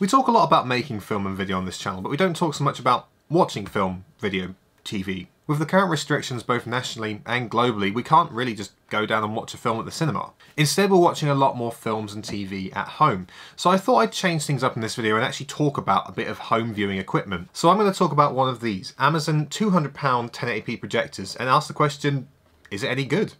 We talk a lot about making film and video on this channel, but we don't talk so much about watching film, video, TV. With the current restrictions both nationally and globally, we can't really just go down and watch a film at the cinema. Instead, we're watching a lot more films and TV at home. So I thought I'd change things up in this video and actually talk about a bit of home viewing equipment. So I'm going to talk about one of these, Amazon £200 1080p projectors, and ask the question, is it any good?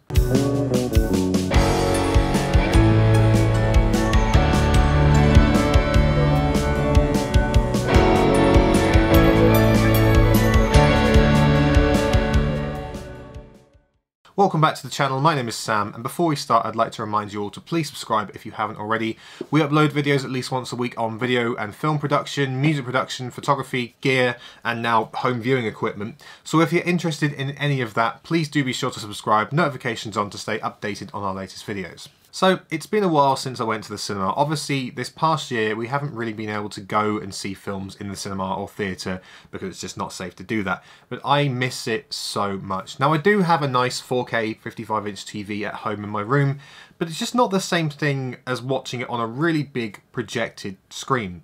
Welcome back to the channel, my name is Sam, and before we start I'd like to remind you all to please subscribe if you haven't already. We upload videos at least once a week on video and film production, music production, photography, gear, and now home viewing equipment. So if you're interested in any of that, please do be sure to subscribe, notifications on to stay updated on our latest videos. So it's been a while since I went to the cinema. Obviously this past year we haven't really been able to go and see films in the cinema or theatre because it's just not safe to do that, but I miss it so much. Now I do have a nice 4K 55-inch TV at home in my room, but it's just not the same thing as watching it on a really big projected screen.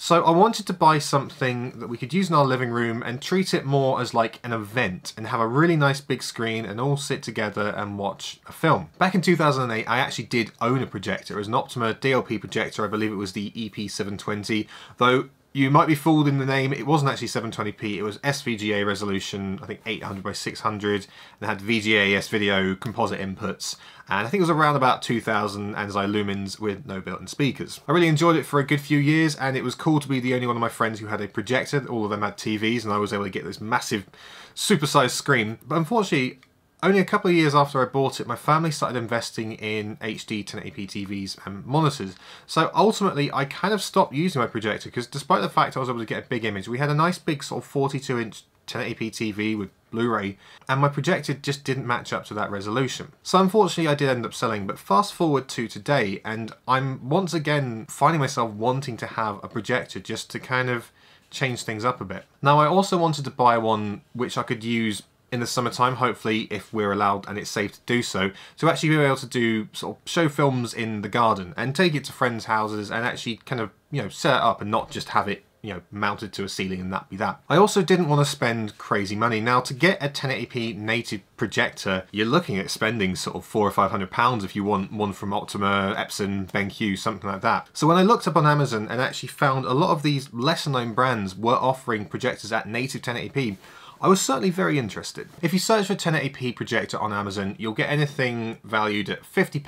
So I wanted to buy something that we could use in our living room and treat it more as like an event and have a really nice big screen and all sit together and watch a film. Back in 2008, I actually did own a projector. It was an Optoma DLP projector. I believe it was the EP720, though you might be fooled in the name. It wasn't actually 720p, it was SVGA resolution, I think 800 by 600, and it had VGAs video composite inputs. And I think it was around about 2000 ANSI lumens with no built-in speakers. I really enjoyed it for a good few years, and it was cool to be the only one of my friends who had a projector. All of them had TVs, and I was able to get this massive, supersized screen. But unfortunately, only a couple of years after I bought it, my family started investing in HD 1080p TVs and monitors. So ultimately, I kind of stopped using my projector because despite the fact I was able to get a big image, we had a nice big sort of 42-inch 1080p TV with Blu-ray, and my projector just didn't match up to that resolution. So unfortunately I did end up selling, but fast forward to today, and I'm once again finding myself wanting to have a projector just to kind of change things up a bit. Now I also wanted to buy one which I could use in the summertime, hopefully, if we're allowed and it's safe to do so, to actually be able to do sort of show films in the garden and take it to friends' houses and actually kind of, you know, set it up and not just have it, you know, mounted to a ceiling and that be that. I also didn't want to spend crazy money. Now to get a 1080p native projector, you're looking at spending sort of £400 or £500 if you want one from Optoma, Epson, BenQ, something like that. So when I looked up on Amazon and actually found a lot of these lesser known brands were offering projectors at native 1080p, I was certainly very interested. If you search for 1080p projector on Amazon, you'll get anything valued at £50 to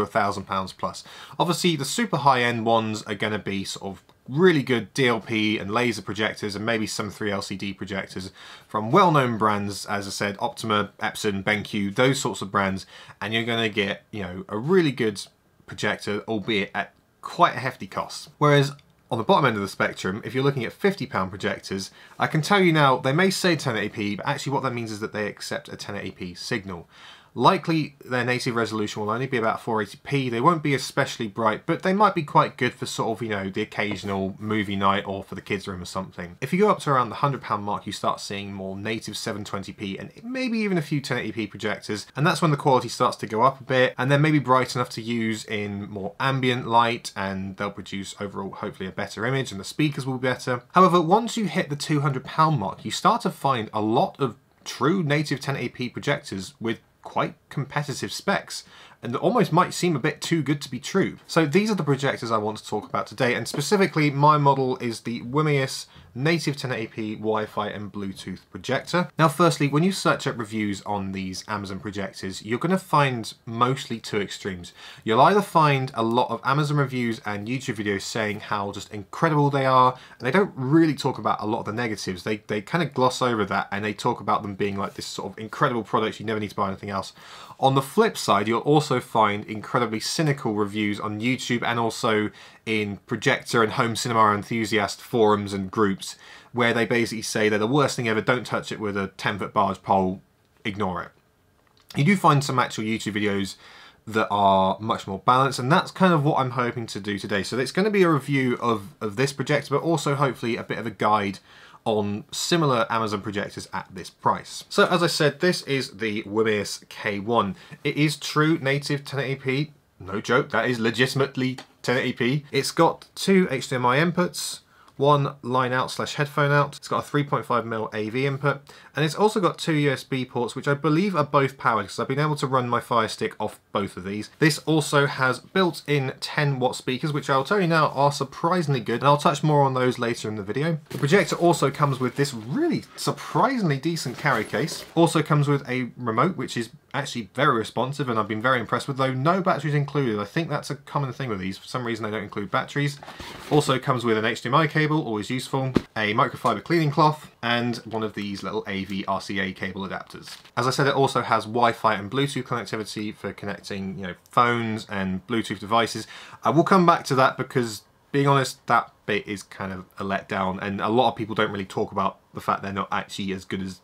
£1,000 plus. Obviously the super high end ones are going to be sort of really good DLP and laser projectors and maybe some 3LCD projectors from well-known brands, as I said, Optoma, Epson, BenQ, those sorts of brands, and you're going to get, you know, a really good projector, albeit at quite a hefty cost. Whereas on the bottom end of the spectrum, if you're looking at £50 projectors, I can tell you now, they may say 1080p, but actually what that means is that they accept a 1080p signal. Likely their native resolution will only be about 480p, they won't be especially bright, but they might be quite good for sort of, you know, the occasional movie night or for the kids' room or something. If you go up to around the £100 mark, you start seeing more native 720p and maybe even a few 1080p projectors, and that's when the quality starts to go up a bit, and they're maybe bright enough to use in more ambient light, and they'll produce overall hopefully a better image, and the speakers will be better. However, once you hit the £200 mark, you start to find a lot of true native 1080p projectors with quite competitive specs, and that almost might seem a bit too good to be true. So these are the projectors I want to talk about today, and specifically my model is the Wimius native 1080p Wi-Fi and Bluetooth projector. Now firstly, when you search up reviews on these Amazon projectors, you're going to find mostly two extremes. You'll either find a lot of Amazon reviews and YouTube videos saying how just incredible they are, and they don't really talk about a lot of the negatives. They kind of gloss over that, and they talk about them being like this sort of incredible product, you never need to buy anything else. On the flip side, you'll also find incredibly cynical reviews on YouTube and also in projector and home cinema enthusiast forums and groups, where they basically say they're the worst thing ever, don't touch it with a 10-foot barge pole, ignore it. You do find some actual YouTube videos that are much more balanced, and that's kind of what I'm hoping to do today. So it's going to be a review of this projector, but also hopefully a bit of a guide on similar Amazon projectors at this price. So as I said, this is the Wimius K1. It is true native 1080p, no joke, that is legitimately 1080p. It's got two HDMI inputs, one line out / headphone out. It's got a 3.5mm AV input, and it's also got two USB ports, which I believe are both powered because I've been able to run my Fire Stick off both of these. This also has built-in 10-watt speakers, which I'll tell you now are surprisingly good, and I'll touch more on those later in the video. The projector also comes with this really surprisingly decent carry case. Also comes with a remote, which is actually very responsive and I've been very impressed with, though no batteries included. I think that's a common thing with these. For some reason they don't include batteries. Also comes with an HDMI cable, always useful, a microfiber cleaning cloth, and one of these little AV RCA cable adapters. As I said, it also has Wi-Fi and Bluetooth connectivity for connecting, you know, phones and Bluetooth devices. I will come back to that because, being honest, that bit is kind of a letdown and a lot of people don't really talk about the fact they're not actually as good as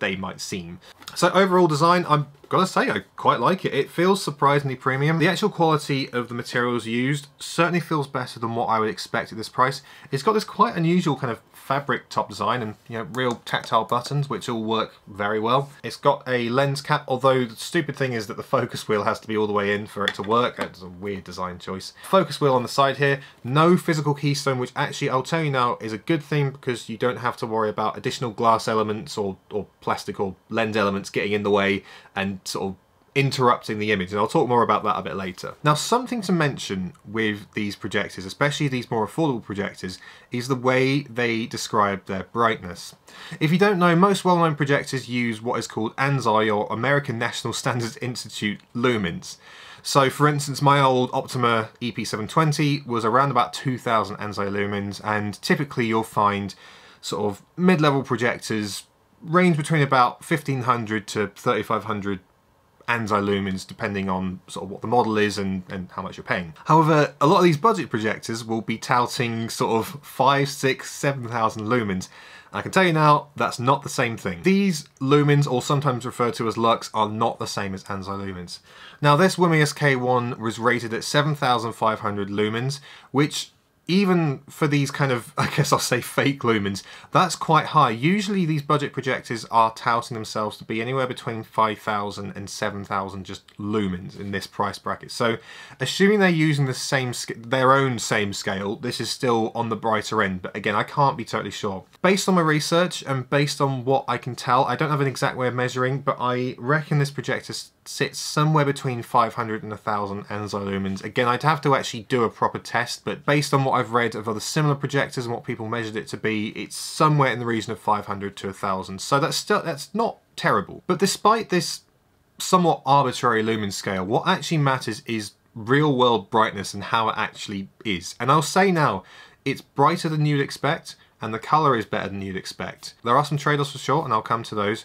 they might seem. So overall design, I'm gotta say I quite like it. It feels surprisingly premium. The actual quality of the materials used certainly feels better than what I would expect at this price. It's got this quite unusual kind of fabric top design and, you know, real tactile buttons, which all work very well. It's got a lens cap, although the stupid thing is that the focus wheel has to be all the way in for it to work. That's a weird design choice. Focus wheel on the side here, no physical keystone, which actually I'll tell you now is a good thing because you don't have to worry about additional glass elements or plastic or lens elements getting in the way and sort of interrupting the image, and I'll talk more about that a bit later. Now, something to mention with these projectors, especially these more affordable projectors, is the way they describe their brightness. If you don't know, most well-known projectors use what is called ANSI, or American National Standards Institute, lumens. So for instance, my old Optoma EP720 was around about 2000 ANSI lumens, and typically you'll find sort of mid-level projectors range between about 1500 to 3500 ANSI lumens, depending on sort of what the model is and how much you're paying. However, a lot of these budget projectors will be touting sort of 5, 6, 7,000 lumens. I can tell you now, that's not the same thing. These lumens, or sometimes referred to as lux, are not the same as ANSI lumens. Now, this Wimius K1 was rated at 7,500 lumens, which, even for these kind of, I guess I'll say, fake lumens, that's quite high. Usually these budget projectors are touting themselves to be anywhere between 5,000 and 7,000 just lumens in this price bracket. So assuming they're using the same, their own same scale, this is still on the brighter end. But again, I can't be totally sure. Based on my research and based on what I can tell, I don't have an exact way of measuring, but I reckon this projector sits somewhere between 500 and 1,000 ANSI lumens. Again, I'd have to actually do a proper test, but based on what I've read of other similar projectors and what people measured it to be, it's somewhere in the region of 500 to 1,000. So that's not terrible. But despite this somewhat arbitrary lumen scale, what actually matters is real world brightness and how it actually is. And I'll say now, it's brighter than you'd expect and the color is better than you'd expect. There are some trade-offs for sure, and I'll come to those.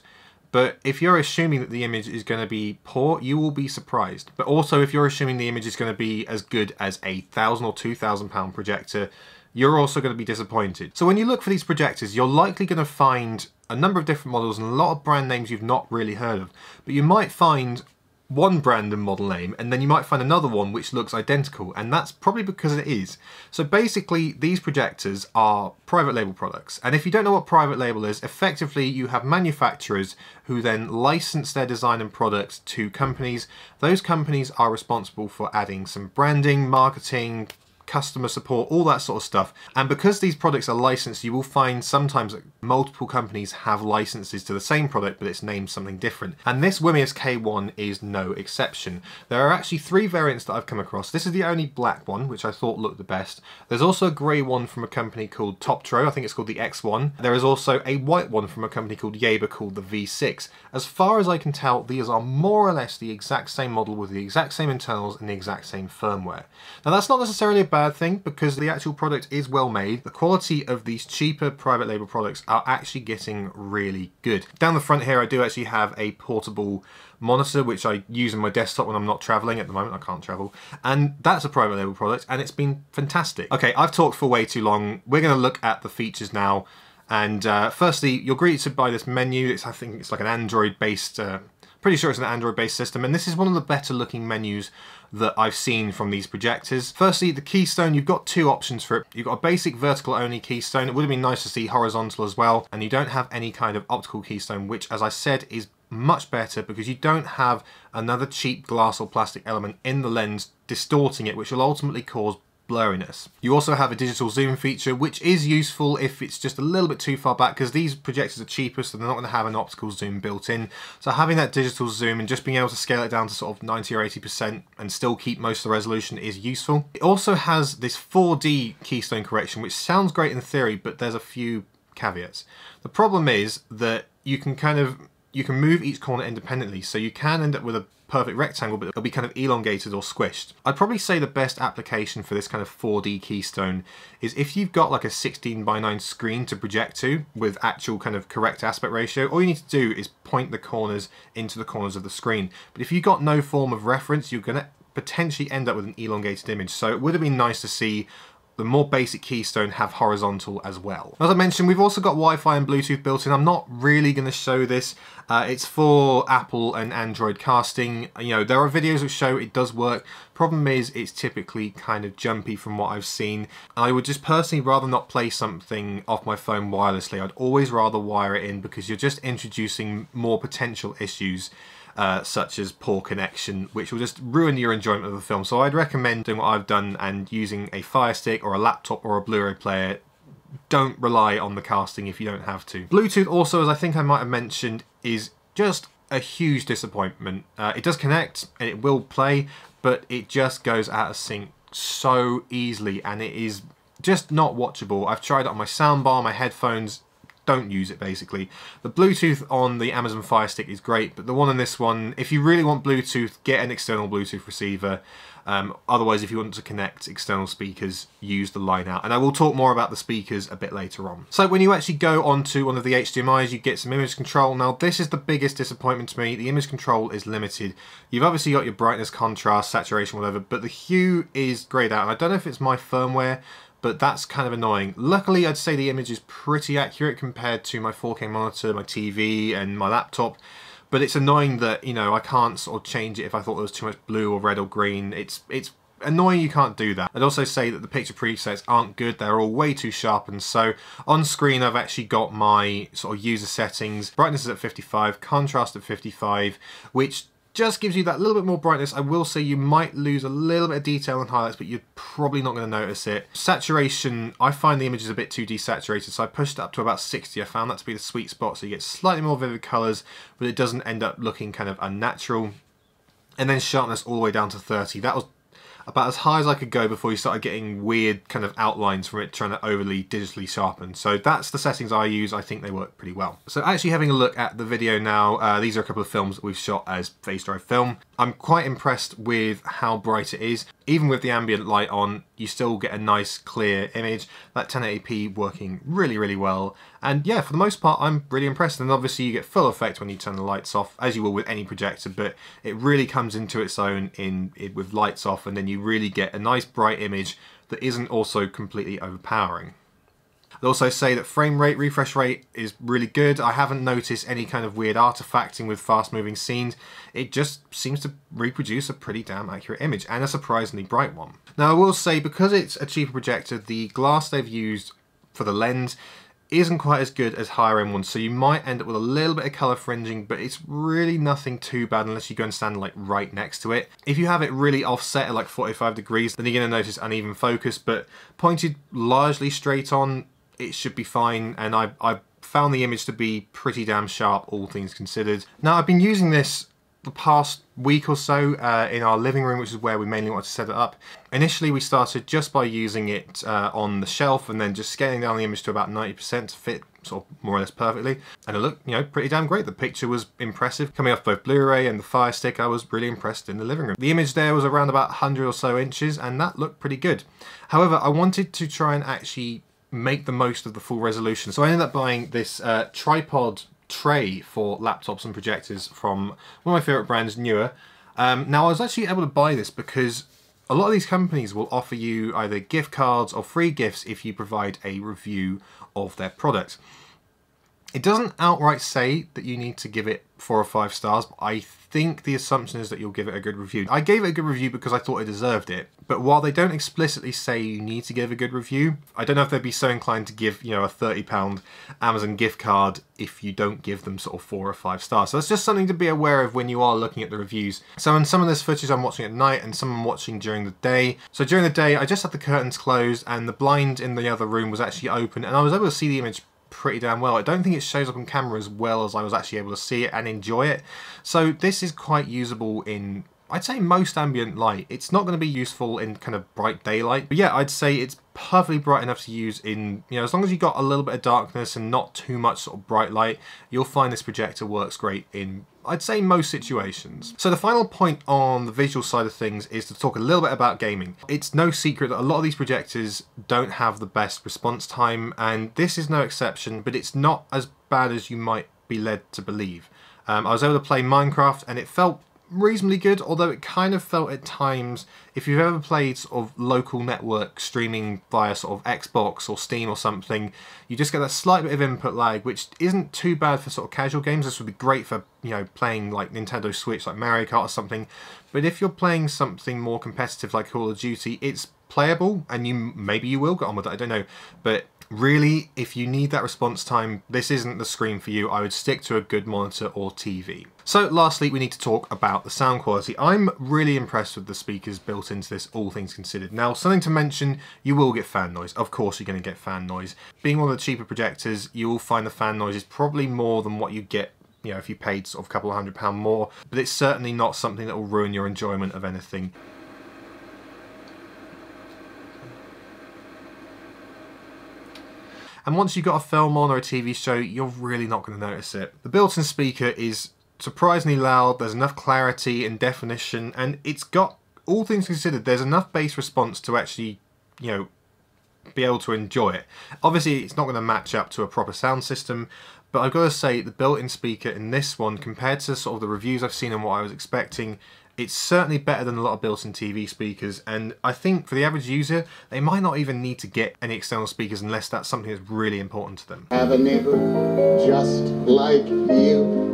But if you're assuming that the image is going to be poor, you will be surprised. But also, if you're assuming the image is going to be as good as a 1,000 or 2,000 pound projector, you're also going to be disappointed. So when you look for these projectors, you're likely going to find a number of different models and a lot of brand names you've not really heard of. But you might find one brand and model name, and then you might find another one which looks identical, and that's probably because it is. So basically, these projectors are private label products, and if you don't know what private label is, effectively you have manufacturers who then license their design and products to companies. Those companies are responsible for adding some branding, marketing, customer support, all that sort of stuff. And because these products are licensed, you will find sometimes that multiple companies have licenses to the same product, but it's named something different. And this Wimius K1 is no exception. There are actually three variants that I've come across. This is the only black one, which I thought looked the best. There's also a grey one from a company called Toptro. I think it's called the X1. There is also a white one from a company called Yaber called the V6. As far as I can tell, these are more or less the exact same model with the exact same internals and the exact same firmware. Now, that's not necessarily a bad thing because the actual product is well made. The quality of these cheaper private label products are actually getting really good. Down the front here, I do actually have a portable monitor which I use in my desktop when I'm not traveling. At the moment, I can't travel, and that's a private label product, and it's been fantastic. Okay, I've talked for way too long. We're going to look at the features now, and firstly, you're greeted by this menu. I think it's like an Android-based. Pretty sure it's an Android-based system, and this is one of the better-looking menus that I've seen from these projectors. Firstly, the keystone, you've got two options for it. You've got a basic vertical-only keystone. It would have been nice to see horizontal as well, and you don't have any kind of optical keystone, which, as I said, is much better because you don't have another cheap glass or plastic element in the lens distorting it, which will ultimately cause blurriness. You also have a digital zoom feature, which is useful if it's just a little bit too far back, because these projectors are cheaper, so they're not going to have an optical zoom built in. So having that digital zoom and just being able to scale it down to sort of 90 or 80% and still keep most of the resolution is useful. It also has this 4D keystone correction, which sounds great in theory, but there's a few caveats. The problem is that you can move each corner independently, so you can end up with a perfect rectangle, but it'll be kind of elongated or squished. I'd probably say the best application for this kind of 4D keystone is if you've got like a 16:9 screen to project to with actual kind of correct aspect ratio, all you need to do is point the corners into the corners of the screen. But if you've got no form of reference, you're going to potentially end up with an elongated image. So it would have been nice to see the more basic keystone have horizontal as well. As I mentioned, we've also got Wi-Fi and Bluetooth built in. I'm not really going to show this. It's for Apple and Android casting. You know, there are videos that show it does work. Problem is, it's typically kind of jumpy from what I've seen. I would just personally rather not play something off my phone wirelessly. I'd always rather wire it in, because you're just introducing more potential issues, such as poor connection, which will just ruin your enjoyment of the film. So I'd recommend doing what I've done and using a Fire Stick or a laptop or a Blu-ray player. Don't rely on the casting if you don't have to. Bluetooth also, as I think I might have mentioned, is just a huge disappointment. It does connect and it will play, but it just goes out of sync so easily, and it is just not watchable. I've tried it on my soundbar, my headphones, don't use it basically. The Bluetooth on the Amazon Fire Stick is great, but the one on this one, if you really want Bluetooth, get an external Bluetooth receiver. Otherwise, if you want to connect external speakers, use the line out. And I will talk more about the speakers a bit later on. So when you actually go onto one of the HDMIs, you get some image control. Now, this is the biggest disappointment to me. The image control is limited. You've obviously got your brightness, contrast, saturation, whatever, but the hue is greyed out. And I don't know if it's my firmware, but that's kind of annoying. Luckily, I'd say the image is pretty accurate compared to my 4K monitor, my TV, and my laptop. But it's annoying that, you know, I can't sort of change it if I thought there was too much blue or red or green. It's annoying you can't do that. I'd also say that the picture presets aren't good. They're all way too sharpened. So on screen, I've actually got my sort of user settings. Brightness is at 55, contrast at 55, which just gives you that little bit more brightness. I will say you might lose a little bit of detail and highlights, but you're probably not going to notice it. Saturation, I find the image is a bit too desaturated, so I pushed it up to about 60. I found that to be the sweet spot, so you get slightly more vivid colours, but it doesn't end up looking kind of unnatural. And then sharpness all the way down to 30. That was about as high as I could go before you started getting weird kind of outlines from it trying to overly digitally sharpen. So that's the settings I use. I think they work pretty well. So actually having a look at the video now, these are a couple of films that we've shot as Phase Drive film. I'm quite impressed with how bright it is. Even with the ambient light on, you still get a nice clear image. That 1080p working really, really well. And yeah, for the most part, I'm really impressed. And obviously you get full effect when you turn the lights off, as you will with any projector, but it really comes into its own with lights off, and then you really get a nice bright image that isn't also completely overpowering. I'd also say that frame rate, refresh rate is really good. I haven't noticed any kind of weird artifacting with fast moving scenes. It just seems to reproduce a pretty damn accurate image, and a surprisingly bright one. Now I will say, because it's a cheaper projector, the glass they've used for the lens isn't quite as good as higher end ones, so you might end up with a little bit of colour fringing, but it's really nothing too bad unless you go and stand like right next to it. If you have it really offset at like 45 degrees, then you're going to notice uneven focus, but pointed largely straight on, it should be fine, and I found the image to be pretty damn sharp, all things considered. Now, I've been using this the past week or so in our living room, which is where we mainly wanted to set it up. Initially, we started just by using it on the shelf and then just scaling down the image to about 90% to fit sort of more or less perfectly. And it looked, you know, pretty damn great. The picture was impressive. Coming off both Blu-ray and the Fire Stick, I was really impressed in the living room. The image there was around about 100 or so inches, and that looked pretty good. However, I wanted to try and actually make the most of the full resolution. So I ended up buying this tripod tray for laptops and projectors from one of my favourite brands, Neewer. Now I was actually able to buy this because a lot of these companies will offer you either gift cards or free gifts if you provide a review of their product. It doesn't outright say that you need to give it 4 or 5 stars, but I think the assumption is that you'll give it a good review. I gave it a good review because I thought I deserved it, but while they don't explicitly say you need to give a good review, I don't know if they'd be so inclined to give, you know, a £30 Amazon gift card if you don't give them sort of 4 or 5 stars. So that's just something to be aware of when you are looking at the reviews. So in some of this footage I'm watching at night and some I'm watching during the day. So during the day I just had the curtains closed and the blind in the other room was actually open and I was able to see the image pretty damn well. I don't think it shows up on camera as well as I was actually able to see it and enjoy it. So this is quite usable in, I'd say, most ambient light. It's not going to be useful in kind of bright daylight, but yeah, I'd say it's perfectly bright enough to use in, you know, as long as you've got a little bit of darkness and not too much sort of bright light, you'll find this projector works great in, I'd say, most situations. So the final point on the visual side of things is to talk a little bit about gaming. It's no secret that a lot of these projectors don't have the best response time, and this is no exception, but it's not as bad as you might be led to believe. I was able to play Minecraft and it felt reasonably good, although it kind of felt at times, if you've ever played sort of local network streaming via sort of Xbox or Steam or something, you just get that slight bit of input lag, which isn't too bad for sort of casual games. This would be great for, you know, playing like Nintendo Switch, like Mario Kart or something, but if you're playing something more competitive like Call of Duty, it's playable and you maybe you will get on with it, I don't know, but really, if you need that response time, this isn't the screen for you. I would stick to a good monitor or TV. So lastly, we need to talk about the sound quality. I'm really impressed with the speakers built into this, all things considered. Now, something to mention, you will get fan noise. Of course you're going to get fan noise. Being one of the cheaper projectors, you will find the fan noise is probably more than what you get, you know, if you paid sort of a couple of £100 more, but it's certainly not something that will ruin your enjoyment of anything. And once you've got a film on or a TV show, you're really not going to notice it. The built-in speaker is surprisingly loud, there's enough clarity and definition, and it's got, all things considered, there's enough bass response to actually, you know, be able to enjoy it. Obviously, it's not going to match up to a proper sound system, but I've got to say, the built-in speaker in this one, compared to sort of the reviews I've seen and what I was expecting, it's certainly better than a lot of built-in TV speakers, and I think for the average user, they might not even need to get any external speakers unless that's something that's really important to them. I have a neighbor just like you.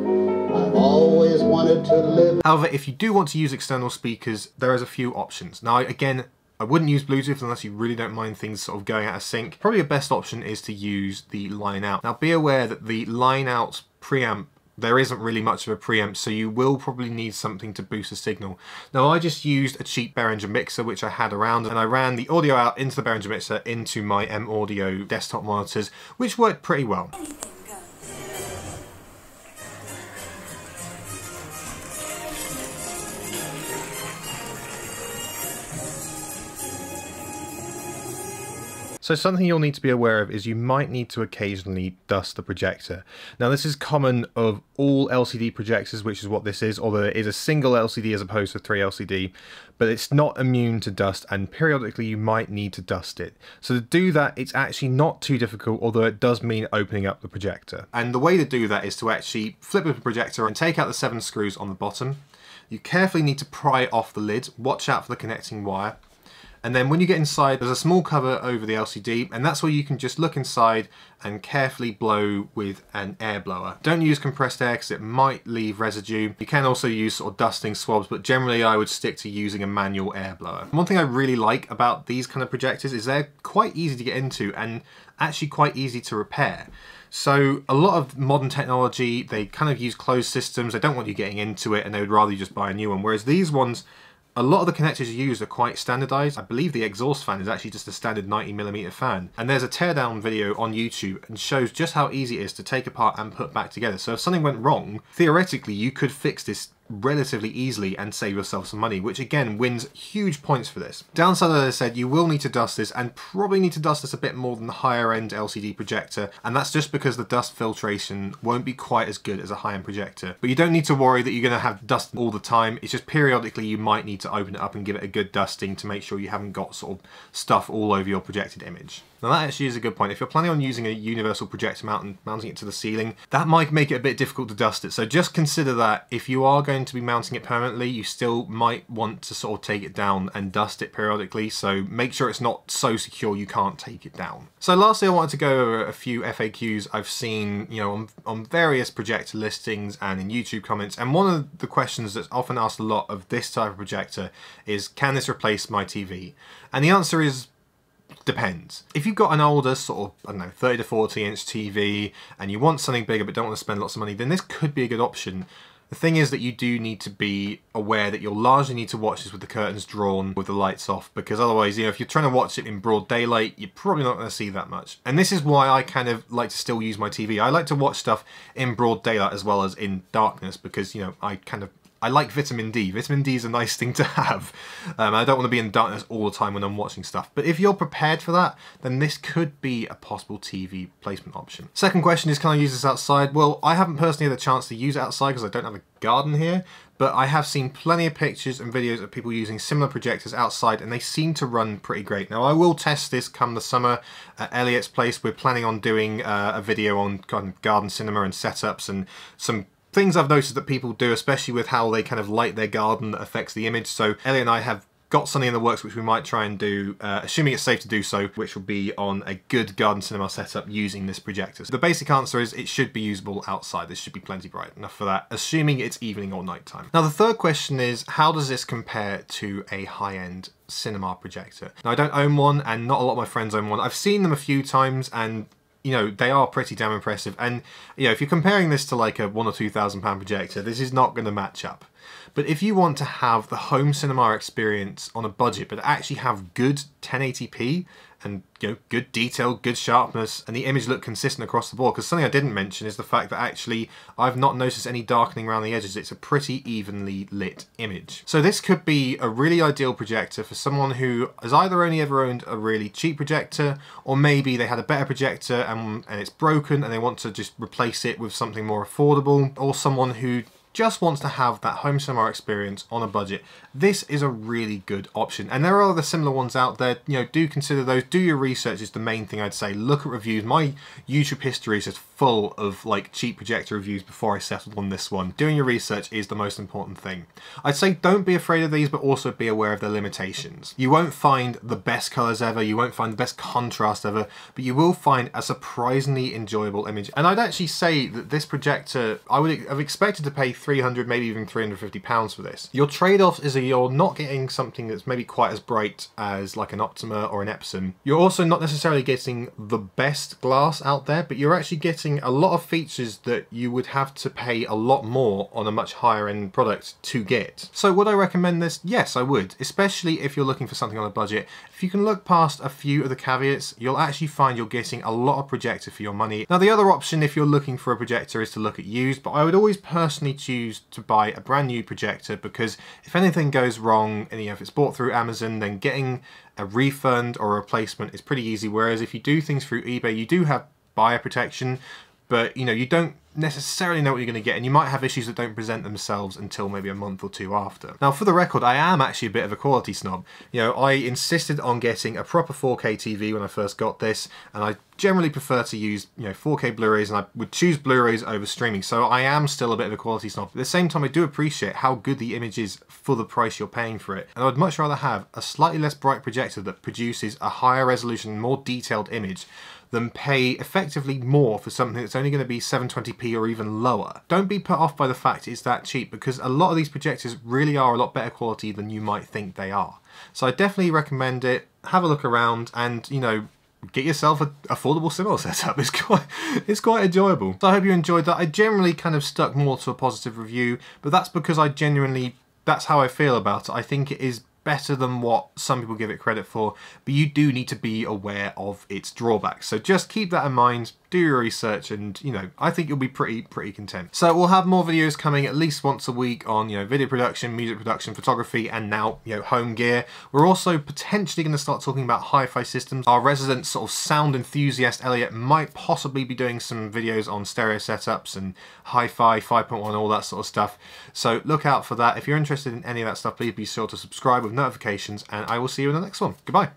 I've always wanted to live. However, if you do want to use external speakers, there is a few options. Now, again, I wouldn't use Bluetooth unless you really don't mind things sort of going out of sync. Probably the best option is to use the line out. Now, be aware that the line out preamp, there isn't really much of a preamp, so you will probably need something to boost the signal. Now, I just used a cheap Behringer mixer, which I had around, and I ran the audio out into the Behringer mixer into my M-Audio desktop monitors, which worked pretty well. So something you'll need to be aware of is you might need to occasionally dust the projector. Now this is common of all LCD projectors, which is what this is, although it is a single LCD as opposed to 3 LCD, but it's not immune to dust and periodically you might need to dust it. So to do that, it's actually not too difficult, although it does mean opening up the projector. And the way to do that is to actually flip the projector and take out the 7 screws on the bottom. You carefully need to pry off the lid, watch out for the connecting wire. And then when you get inside, there's a small cover over the LCD, and that's where you can just look inside and carefully blow with an air blower. Don't use compressed air because it might leave residue. You can also use sort of dusting swabs, but generally I would stick to using a manual air blower. One thing I really like about these kind of projectors is they're quite easy to get into and actually quite easy to repair. So a lot of modern technology, they kind of use closed systems. They don't want you getting into it and they would rather you just buy a new one, whereas these ones, a lot of the connectors you use are quite standardized. I believe the exhaust fan is actually just a standard 90mm fan. And there's a teardown video on YouTube and shows just how easy it is to take apart and put back together. So if something went wrong, theoretically you could fix this relatively easily and save yourself some money, which again wins huge points for this. Downside, as I said, you will need to dust this and probably need to dust this a bit more than the higher end LCD projector, and that's just because the dust filtration won't be quite as good as a high-end projector. But you don't need to worry that you're going to have dust all the time, it's just periodically you might need to open it up and give it a good dusting to make sure you haven't got sort of stuff all over your projected image. Now that actually is a good point. If you're planning on using a universal projector mount and mounting it to the ceiling, that might make it a bit difficult to dust it. So just consider that if you are going to be mounting it permanently, you still might want to sort of take it down and dust it periodically. So make sure it's not so secure you can't take it down. So lastly, I wanted to go over a few FAQs I've seen, you know, on various projector listings and in YouTube comments. And one of the questions that's often asked a lot of this type of projector is, can this replace my TV? And the answer is, depends. If you've got an older sort of, I don't know, 30 to 40 inch TV and you want something bigger but don't want to spend lots of money, then this could be a good option. The thing is that you do need to be aware that you'll largely need to watch this with the curtains drawn, with the lights off, because otherwise, you know, if you're trying to watch it in broad daylight, you're probably not going to see that much. And this is why I kind of like to still use my TV. I like to watch stuff in broad daylight as well as in darkness because, you know, I like vitamin D. Vitamin D is a nice thing to have. I don't want to be in darkness all the time when I'm watching stuff. But if you're prepared for that, then this could be a possible TV placement option. Second question is, can I use this outside? Well, I haven't personally had a chance to use it outside because I don't have a garden here, but I have seen plenty of pictures and videos of people using similar projectors outside and they seem to run pretty great. Now I will test this come the summer at Elliot's place. We're planning on doing a video on kind of garden cinema and setups and some things I've noticed that people do, especially with how they kind of light their garden that affects the image. So Ellie and I have got something in the works which we might try and do, assuming it's safe to do so, which will be on a good garden cinema setup using this projector. So the basic answer is it should be usable outside. This should be plenty bright enough for that, assuming it's evening or nighttime. Now the third question is, how does this compare to a high-end cinema projector? Now I don't own one and not a lot of my friends own one. I've seen them a few times and you know, they are pretty damn impressive. And, you know, if you're comparing this to like a £1,000 or £2,000 projector, this is not going to match up. But if you want to have the home cinema experience on a budget, but actually have good 1080p and, you know, good detail, good sharpness, and the image look consistent across the board, because something I didn't mention is the fact that actually I've not noticed any darkening around the edges. It's a pretty evenly lit image. So this could be a really ideal projector for someone who has either only ever owned a really cheap projector, or maybe they had a better projector and it's broken and they want to just replace it with something more affordable, or someone who just wants to have that home cinema experience on a budget. This is a really good option. And there are other similar ones out there. You know, do consider those. Do your research is the main thing I'd say. Look at reviews. My YouTube history is just full of like cheap projector reviews before I settled on this one. Doing your research is the most important thing. I'd say don't be afraid of these, but also be aware of their limitations. You won't find the best colors ever. You won't find the best contrast ever, but you will find a surprisingly enjoyable image. And I'd actually say that this projector, I would have expected to pay £300, maybe even £350 for this. Your trade-off is that you're not getting something that's maybe quite as bright as like an Optoma or an Epson. You're also not necessarily getting the best glass out there, but you're actually getting a lot of features that you would have to pay a lot more on a much higher end product to get. So would I recommend this? Yes, I would, especially if you're looking for something on a budget. If you can look past a few of the caveats, you'll actually find you're getting a lot of projector for your money. Now the other option if you're looking for a projector is to look at used, but I would always personally choose to buy a brand new projector because if anything goes wrong, and you know, if it's bought through Amazon, then getting a refund or a replacement is pretty easy. Whereas if you do things through eBay, you do have buyer protection, but you know, you don't necessarily know what you're going to get and you might have issues that don't present themselves until maybe a month or two after. Now for the record, I am actually a bit of a quality snob. You know, I insisted on getting a proper 4K TV when I first got this and I generally prefer to use, you know, 4K Blu-rays and I would choose Blu-rays over streaming, so I am still a bit of a quality snob. At the same time, I do appreciate how good the image is for the price you're paying for it and I would much rather have a slightly less bright projector that produces a higher resolution, more detailed image than pay effectively more for something that's only going to be 720p or even lower. Don't be put off by the fact it's that cheap because a lot of these projectors really are a lot better quality than you might think they are. So I definitely recommend it. Have a look around and, you know, get yourself an affordable cinema setup. It's quite enjoyable. So I hope you enjoyed that. I generally kind of stuck more to a positive review, but that's because I genuinely, that's how I feel about it. I think it is better than what some people give it credit for, but you do need to be aware of its drawbacks. So just keep that in mind, do your research, and you know, I think you'll be pretty content. So we'll have more videos coming at least once a week on, you know, video production, music production, photography, and now, you know, home gear. We're also potentially going to start talking about hi-fi systems. Our resident sort of sound enthusiast Elliot might possibly be doing some videos on stereo setups and hi-fi 5.1, all that sort of stuff. So look out for that. If you're interested in any of that stuff, please be sure to subscribe with notifications and I will see you in the next one. Goodbye.